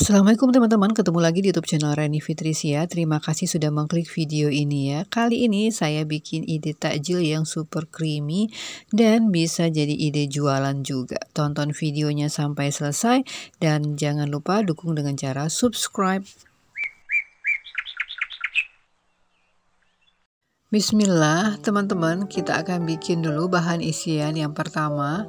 Assalamualaikum teman-teman, ketemu lagi di YouTube channel Reni Fitrisia. Terima kasih sudah mengklik video ini ya. Kali ini saya bikin ide takjil yang super creamy dan bisa jadi ide jualan juga. Tonton videonya sampai selesai dan jangan lupa dukung dengan cara subscribe. Bismillah teman-teman, kita akan bikin dulu bahan isian yang pertama.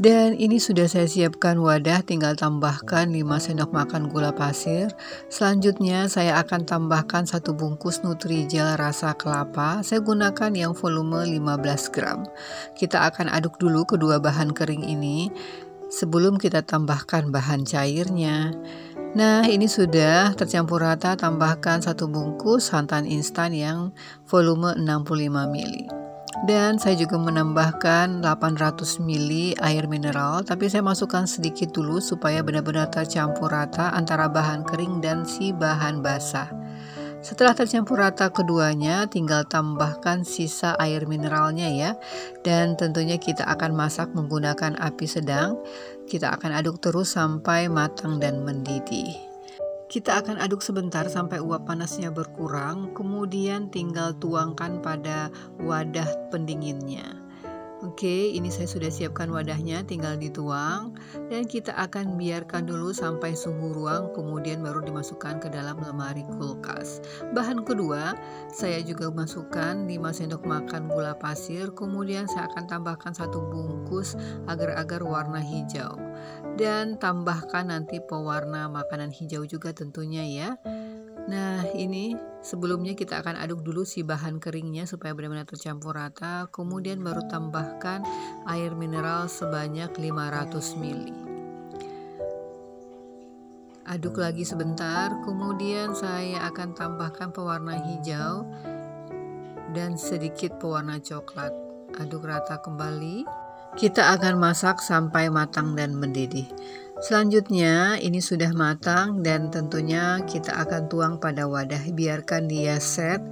Dan ini sudah saya siapkan wadah, tinggal tambahkan 5 sendok makan gula pasir. Selanjutnya saya akan tambahkan 1 bungkus nutrijel rasa kelapa. Saya gunakan yang volume 15 gram. Kita akan aduk dulu kedua bahan kering ini sebelum kita tambahkan bahan cairnya. Nah, ini sudah tercampur rata, tambahkan 1 bungkus santan instan yang volume 65 ml. Dan saya juga menambahkan 800 ml air mineral, tapi saya masukkan sedikit dulu supaya benar-benar tercampur rata antara bahan kering dan si bahan basah. Setelah tercampur rata keduanya, tinggal tambahkan sisa air mineralnya ya. Dan tentunya kita akan masak menggunakan api sedang. Kita akan aduk terus sampai matang dan mendidih. Kita akan aduk sebentar sampai uap panasnya berkurang, kemudian tinggal tuangkan pada wadah pendinginnya. Oke, ini saya sudah siapkan wadahnya, tinggal dituang. Dan kita akan biarkan dulu sampai suhu ruang, kemudian baru dimasukkan ke dalam lemari kulkas. Bahan kedua, saya juga masukkan 5 sendok makan gula pasir. Kemudian saya akan tambahkan 1 bungkus agar-agar warna hijau. Dan tambahkan nanti pewarna makanan hijau juga tentunya ya. Nah, ini sebelumnya kita akan aduk dulu si bahan keringnya supaya benar-benar tercampur rata. Kemudian baru tambahkan air mineral sebanyak 500 ml. Aduk lagi sebentar. Kemudian saya akan tambahkan pewarna hijau dan sedikit pewarna coklat. Aduk rata kembali. Kita akan masak sampai matang dan mendidih. Selanjutnya ini sudah matang dan tentunya kita akan tuang pada wadah, biarkan dia set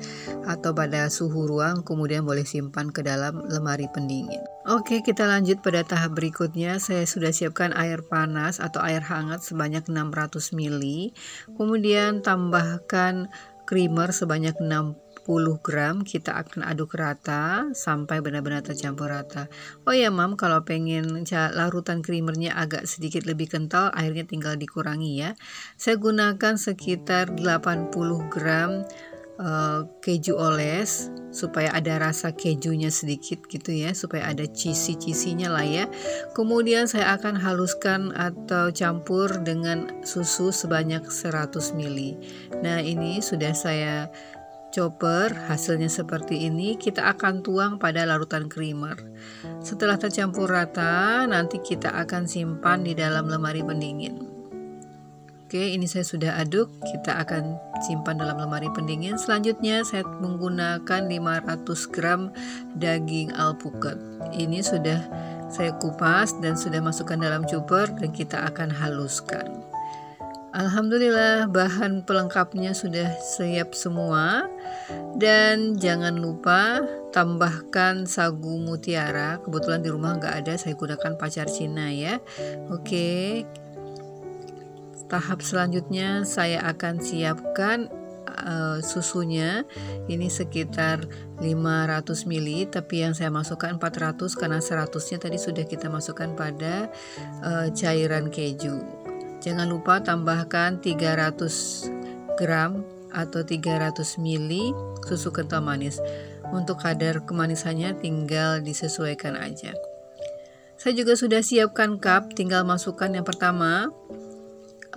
atau pada suhu ruang, kemudian boleh simpan ke dalam lemari pendingin. Oke, kita lanjut pada tahap berikutnya. Saya sudah siapkan air panas atau air hangat sebanyak 600 ml. Kemudian tambahkan creamer sebanyak 60 gram, kita akan aduk rata sampai benar-benar tercampur rata. Oh ya Mam, kalau pengen larutan creamernya agak sedikit lebih kental, airnya tinggal dikurangi ya. Saya gunakan sekitar 80 gram keju oles supaya ada rasa kejunya sedikit gitu ya, supaya ada cheesy-cheesynya lah ya. Kemudian saya akan haluskan atau campur dengan susu sebanyak 100 ml. Nah, ini sudah saya chopper, hasilnya seperti ini. Kita akan tuang pada larutan creamer. Setelah tercampur rata, nanti kita akan simpan di dalam lemari pendingin. Oke, ini saya sudah aduk, kita akan simpan dalam lemari pendingin. Selanjutnya saya menggunakan 500 gram daging alpukat. Ini sudah saya kupas dan sudah masukkan dalam chopper dan kita akan haluskan. Alhamdulillah, bahan pelengkapnya sudah siap semua. Dan jangan lupa tambahkan sagu mutiara. Kebetulan di rumah nggak ada, saya gunakan pacar Cina ya. Oke, tahap selanjutnya saya akan siapkan susunya. Ini sekitar 500 ml, tapi yang saya masukkan 400 karena 100-nya tadi sudah kita masukkan pada cairan keju. Jangan lupa tambahkan 300 gram atau 300 ml susu kental manis. Untuk kadar kemanisannya tinggal disesuaikan aja. Saya juga sudah siapkan cup, tinggal masukkan yang pertama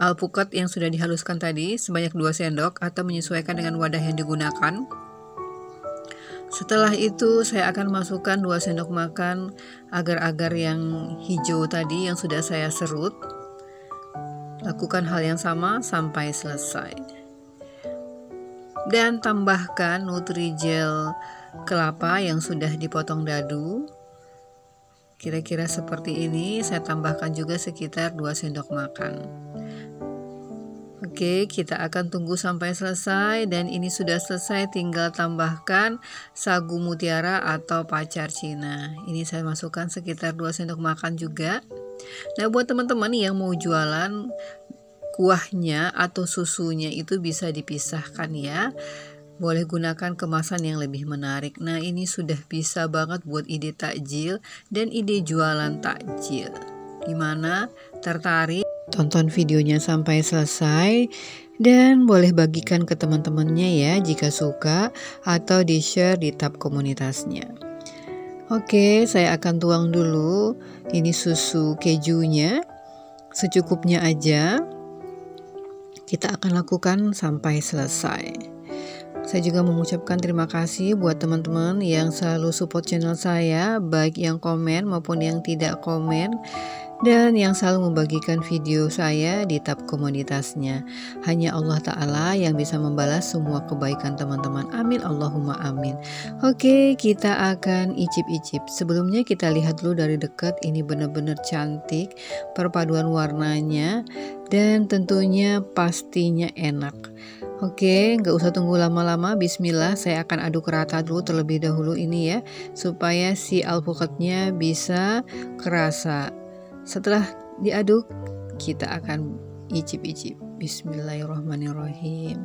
alpukat yang sudah dihaluskan tadi sebanyak 2 sendok atau menyesuaikan dengan wadah yang digunakan. Setelah itu saya akan masukkan 2 sendok makan agar-agar yang hijau tadi yang sudah saya serut. Lakukan hal yang sama sampai selesai. Dan tambahkan nutrijel kelapa yang sudah dipotong dadu. Kira-kira seperti ini, saya tambahkan juga sekitar 2 sendok makan. Oke, kita akan tunggu sampai selesai dan ini sudah selesai, tinggal tambahkan sagu mutiara atau pacar Cina. Ini saya masukkan sekitar 2 sendok makan juga. Nah, buat teman-teman yang mau jualan kuahnya atau susunya itu bisa dipisahkan ya. Boleh gunakan kemasan yang lebih menarik. Nah, ini sudah bisa banget buat ide takjil dan ide jualan takjil. Gimana? Tertarik? Tonton videonya sampai selesai dan boleh bagikan ke teman-temannya ya jika suka, atau di-share di tab komunitasnya. Oke, saya akan tuang dulu ini susu kejunya. Secukupnya aja. Kita akan lakukan sampai selesai. Saya juga mengucapkan terima kasih buat teman-teman yang selalu support channel saya, baik yang komen maupun yang tidak komen, dan yang selalu membagikan video saya di tab komunitasnya. Hanya Allah Ta'ala yang bisa membalas semua kebaikan teman-teman. Amin, Allahumma amin. Oke, kita akan icip-icip. Sebelumnya kita lihat dulu dari dekat, ini benar-benar cantik perpaduan warnanya dan tentunya pastinya enak. Oke, nggak usah tunggu lama-lama. Bismillah, saya akan aduk rata dulu terlebih dahulu ini ya, supaya si alpukatnya bisa kerasa. Setelah diaduk, kita akan icip-icip. Bismillahirrahmanirrahim.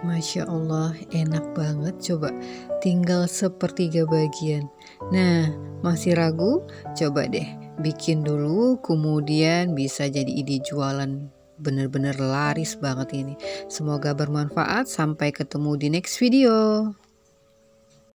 Masya Allah, enak banget. Coba, tinggal sepertiga bagian. Nah, masih ragu? Coba deh bikin dulu, kemudian bisa jadi ide jualan. Bener-bener laris banget ini. Semoga bermanfaat. Sampai ketemu di next video.